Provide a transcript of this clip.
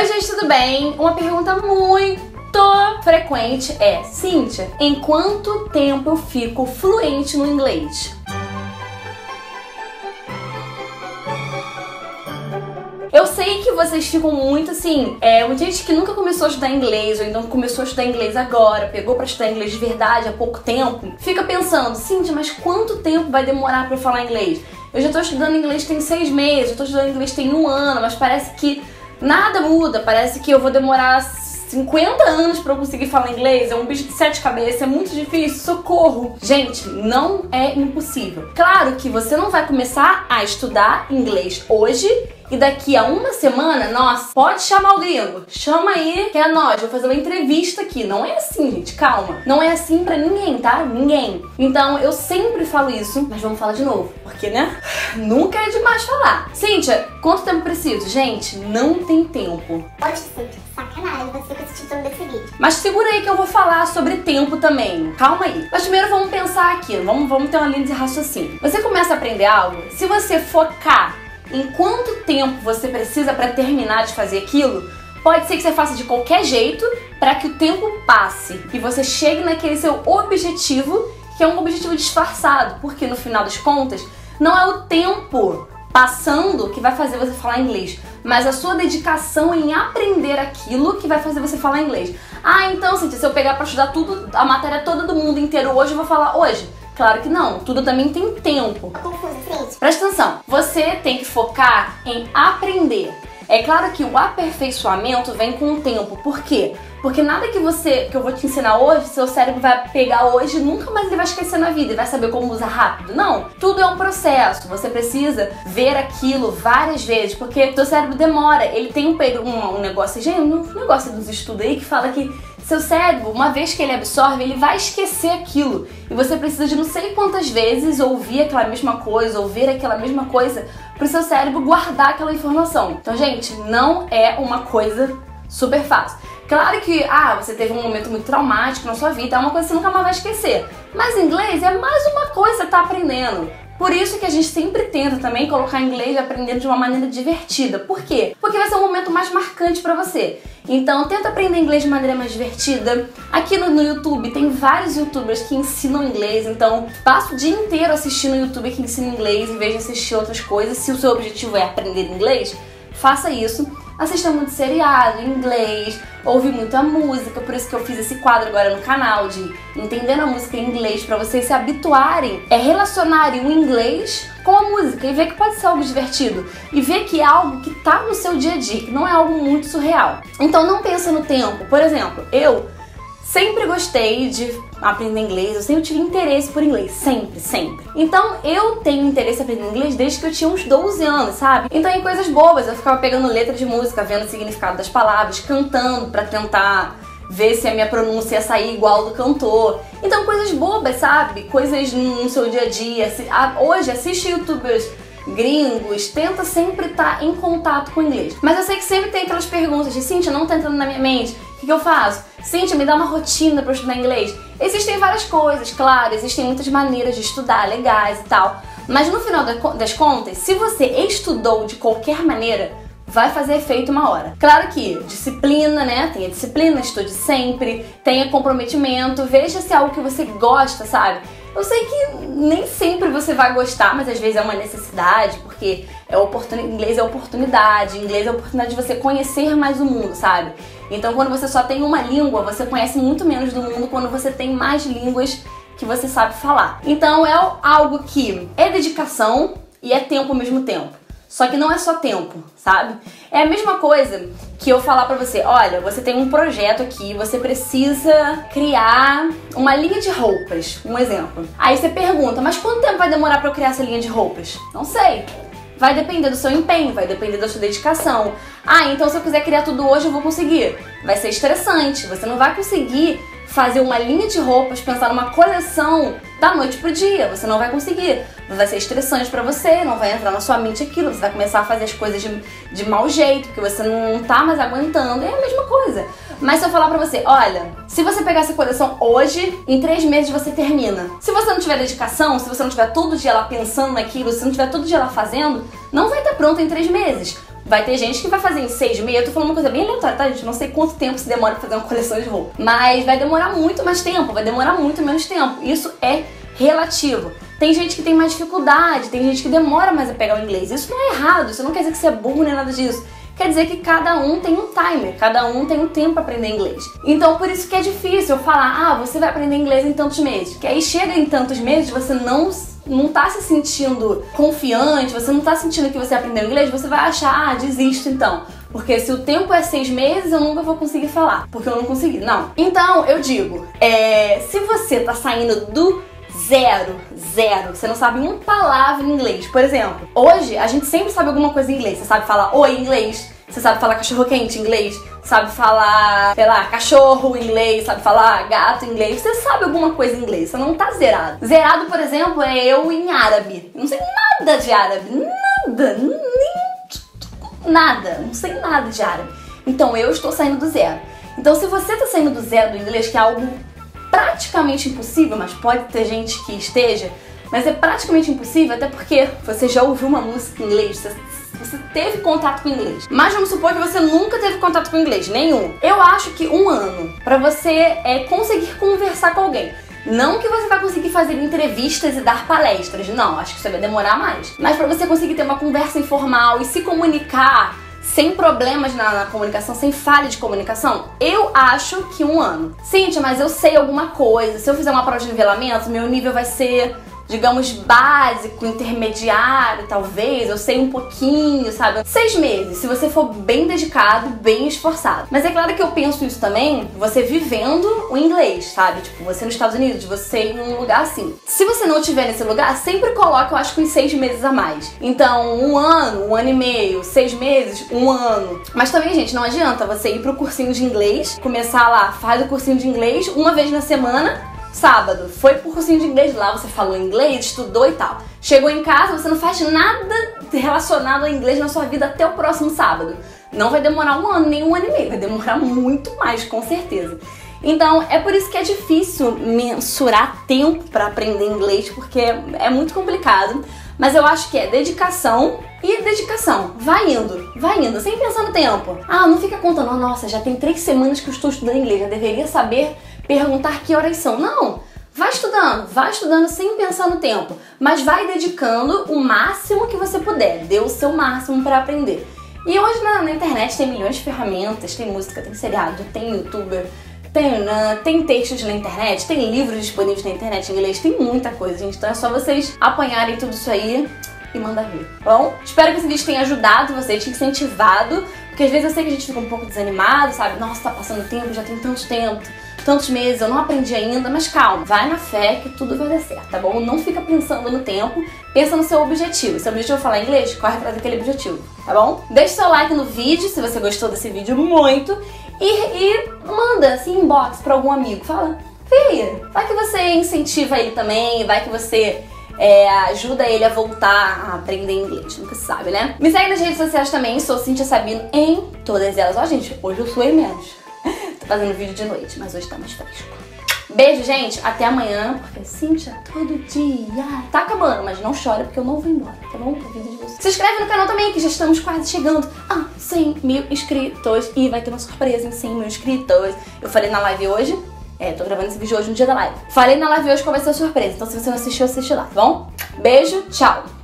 Oi gente, tudo bem? Uma pergunta muito frequente é: Cíntia, em quanto tempo eu fico fluente no inglês? Eu sei que vocês ficam muito assim, gente que nunca começou a estudar inglês, ou então começou a estudar inglês agora, pegou pra estudar inglês de verdade há pouco tempo, fica pensando, Cíntia, mas quanto tempo vai demorar pra eu falar inglês? Eu já tô estudando inglês tem 6 meses, eu tô estudando inglês tem 1 ano, mas parece que nada muda, parece que eu vou demorar 50 anos pra eu conseguir falar inglês, é um bicho de 7 cabeças, é muito difícil, socorro! Gente, não é impossível. Claro que você não vai começar a estudar inglês hoje e daqui a 1 semana, nossa, pode chamar o gringo, chama aí que é nós, vou fazer uma entrevista aqui. Não é assim, gente, calma. Não é assim pra ninguém, tá? Ninguém. Então, eu sempre falo isso, mas vamos falar de novo, porque, né? Nunca é demais falar. Cíntia, quanto tempo eu preciso? Gente, não tem tempo. Pode, Cíntia, sacanagem, você com esse título desse vídeo. Mas segura aí que eu vou falar sobre tempo também, calma aí. Mas primeiro vamos pensar aqui, vamos ter uma linha de raciocínio. Você começa a aprender algo, se você focar em quanto tempo você precisa para terminar de fazer aquilo, pode ser que você faça de qualquer jeito para que o tempo passe e você chegue naquele seu objetivo, que é um objetivo disfarçado, porque no final das contas não é o tempo passando que vai fazer você falar inglês, mas a sua dedicação em aprender aquilo que vai fazer você falar inglês. Ah, então, Cíntia, se eu pegar para estudar tudo, a matéria toda do mundo inteiro hoje, eu vou falar hoje. Claro que não, tudo também tem tempo. Presta atenção, você tem que focar em aprender. É claro que o aperfeiçoamento vem com o tempo, por quê? Porque nada que eu vou te ensinar hoje, seu cérebro vai pegar hoje, nunca mais ele vai esquecer na vida e vai saber como usar rápido. Não, tudo é um processo, você precisa ver aquilo várias vezes, porque seu cérebro demora, ele tem um negócio, gente, um negócio dos estudos aí que fala que seu cérebro, uma vez que ele absorve, ele vai esquecer aquilo. E você precisa de não sei quantas vezes ouvir aquela mesma coisa, ou ver aquela mesma coisa, para o seu cérebro guardar aquela informação. Então, gente, não é uma coisa super fácil. Claro que, você teve um momento muito traumático na sua vida, é uma coisa que você nunca mais vai esquecer. Mas inglês é mais uma coisa que tá aprendendo. Por isso que a gente sempre tenta também colocar inglês e aprender de uma maneira divertida. Por quê? Porque vai ser um momento mais marcante pra você. Então tenta aprender inglês de maneira mais divertida. Aqui no YouTube tem vários youtubers que ensinam inglês, então passa o dia inteiro assistindo YouTube que ensina inglês em vez de assistir outras coisas. Se o seu objetivo é aprender inglês, faça isso. Assista muito seriado em inglês, ouve muita música, por isso que eu fiz esse quadro agora no canal de Entendendo a Música em Inglês, pra vocês se habituarem, relacionarem o inglês com a música e ver que pode ser algo divertido e ver que é algo que tá no seu dia a dia, que não é algo muito surreal. Então não pensa no tempo. Por exemplo, eu sempre gostei de aprender inglês, eu sempre tive interesse por inglês, sempre. Então eu tenho interesse em aprender inglês desde que eu tinha uns 12 anos, sabe? Então em coisas bobas, eu ficava pegando letra de música, vendo o significado das palavras, cantando pra tentar ver se a minha pronúncia ia sair igual do cantor. Então coisas bobas, sabe? Coisas no seu dia a dia. Hoje assiste youtubers gringos, tenta sempre estar em contato com o inglês. Mas eu sei que sempre tem aquelas perguntas de Cíntia, não tá entrando na minha mente. O que eu faço? Cíntia, me dá uma rotina pra eu estudar inglês. Existem várias coisas, claro, existem muitas maneiras de estudar, legais e tal. Mas no final das contas, se você estudou de qualquer maneira, vai fazer efeito uma hora. Claro que disciplina, né? Tenha disciplina, estude sempre, tenha comprometimento, veja se é algo que você gosta, sabe? Eu sei que nem sempre você vai gostar, mas às vezes é uma necessidade, porque inglês é oportunidade, de você conhecer mais o mundo, sabe? Então quando você só tem uma língua, você conhece muito menos do mundo quando você tem mais línguas que você sabe falar. Então é algo que é dedicação e é tempo ao mesmo tempo. Só que não é só tempo, sabe? É a mesma coisa que eu falar pra você, olha, você tem um projeto aqui, você precisa criar uma linha de roupas, um exemplo. Aí você pergunta, mas quanto tempo vai demorar pra eu criar essa linha de roupas? Não sei. Vai depender do seu empenho, vai depender da sua dedicação. Ah, então se eu quiser criar tudo hoje, eu vou conseguir. Vai ser estressante, você não vai conseguir fazer uma linha de roupas, pensar numa coleção da noite pro dia, você não vai conseguir. Vai ser estressante pra você, não vai entrar na sua mente aquilo, você vai começar a fazer as coisas de mau jeito, porque você não tá mais aguentando, é a mesma coisa. Mas se eu falar pra você, olha, se você pegar essa coleção hoje, em 3 meses você termina. Se você não tiver dedicação, se você não tiver todo dia lá pensando naquilo, se não tiver todo dia lá fazendo, não vai estar pronto em 3 meses. Vai ter gente que vai fazer em 6 meses. Eu tô falando uma coisa bem aleatória, tá, gente? Não sei quanto tempo se demora pra fazer uma coleção de roupa. Mas vai demorar muito mais tempo, vai demorar muito menos tempo. Isso é relativo. Tem gente que tem mais dificuldade, tem gente que demora mais a pegar o inglês. Isso não é errado, isso não quer dizer que você é burro nem nada disso. Quer dizer que cada um tem um timer, cada um tem um tempo pra aprender inglês. Então por isso que é difícil falar, ah, você vai aprender inglês em tantos meses. Que aí chega em tantos meses, você não tá se sentindo confiante, você não tá sentindo que você aprendeu inglês, você vai achar, ah, desisto então. Porque se o tempo é 6 meses, eu nunca vou conseguir falar, porque eu não consegui, não. Então eu digo, se você tá saindo do zero, você não sabe uma palavra em inglês. Por exemplo, hoje a gente sempre sabe alguma coisa em inglês. Você sabe falar oi em inglês, você sabe falar cachorro-quente em inglês, sabe falar, sei lá, cachorro em inglês, sabe falar gato em inglês. Você sabe alguma coisa em inglês, você não tá zerado. Zerado, por exemplo, é eu em árabe. Eu não sei nada de árabe, nada, não sei nada de árabe. Então eu estou saindo do zero. Então se você tá saindo do zero do inglês, que é algo praticamente impossível, mas pode ter gente que esteja, mas é praticamente impossível, até porque você já ouviu uma música em inglês, você teve contato com inglês. Mas vamos supor que você nunca teve contato com inglês, nenhum. Eu acho que 1 ano pra você conseguir conversar com alguém. Não que você vai conseguir fazer entrevistas e dar palestras, não, acho que isso vai demorar mais. Mas pra você conseguir ter uma conversa informal e se comunicar sem problemas na comunicação, sem falha de comunicação, eu acho que 1 ano. Cíntia, mas eu sei alguma coisa. Se eu fizer uma prova de nivelamento, meu nível vai ser, digamos, básico, intermediário, talvez. Eu sei um pouquinho, sabe? 6 meses, se você for bem dedicado, bem esforçado. Mas é claro que eu penso isso também, você vivendo o inglês, sabe? Tipo, você nos Estados Unidos, você em um lugar assim. Se você não estiver nesse lugar, sempre coloca, eu acho que uns 6 meses a mais. Então, 1 ano, 1 ano e meio, 6 meses, 1 ano. Mas também, gente, não adianta você ir pro cursinho de inglês, começar lá, faz o cursinho de inglês 1 vez na semana, sábado, foi pro cursinho de inglês lá, você falou inglês, estudou e tal. Chegou em casa, você não faz nada relacionado a inglês na sua vida até o próximo sábado. Não vai demorar 1 ano, nem 1 ano e meio, vai demorar muito mais, com certeza. Então, é por isso que é difícil mensurar tempo pra aprender inglês, porque é muito complicado. Mas eu acho que é dedicação e dedicação. Vai indo, sem pensar no tempo. Ah, não fica contando, nossa, já tem 3 semanas que eu estou estudando inglês, já deveria saber perguntar que horas são. Não, vai estudando sem pensar no tempo, mas vai dedicando o máximo que você puder, dê o seu máximo para aprender. E hoje na internet tem milhões de ferramentas, tem música, tem seriado, tem youtuber, tem textos na internet, tem livros disponíveis na internet em inglês, tem muita coisa, gente. Então é só vocês apanharem tudo isso aí e mandar ver. Bom, espero que esse vídeo tenha ajudado vocês, tenha incentivado, porque às vezes eu sei que a gente fica um pouco desanimado, sabe? Nossa, tá passando tempo, já tem tanto tempo, tantos meses, eu não aprendi ainda, mas calma, vai na fé que tudo vai dar certo, tá bom? Não fica pensando no tempo, pensa no seu objetivo. Se o objetivo é falar inglês, corre atrás daquele objetivo, tá bom? Deixa seu like no vídeo, se você gostou desse vídeo muito, e manda, assim, inbox pra algum amigo, fala, filha, vai que você incentiva ele também, vai que você ajuda ele a voltar a aprender inglês, nunca se sabe, né? Me segue nas redes sociais também, sou Cintya Sabino em todas elas. Ó, gente, hoje eu suei menos. Fazendo vídeo de noite, mas hoje tá mais fresco. Beijo, gente. Até amanhã, porque Cíntia todo dia tá acabando, mas não chora, porque eu não vou embora, tá bom? Por vida de você. Se inscreve no canal também, que já estamos quase chegando a 100 mil inscritos. E vai ter uma surpresa em 100 mil inscritos. Eu falei na live hoje, tô gravando esse vídeo hoje no dia da live. Falei na live hoje qual vai ser a surpresa, então se você não assistiu, assiste lá, tá bom? Beijo, tchau!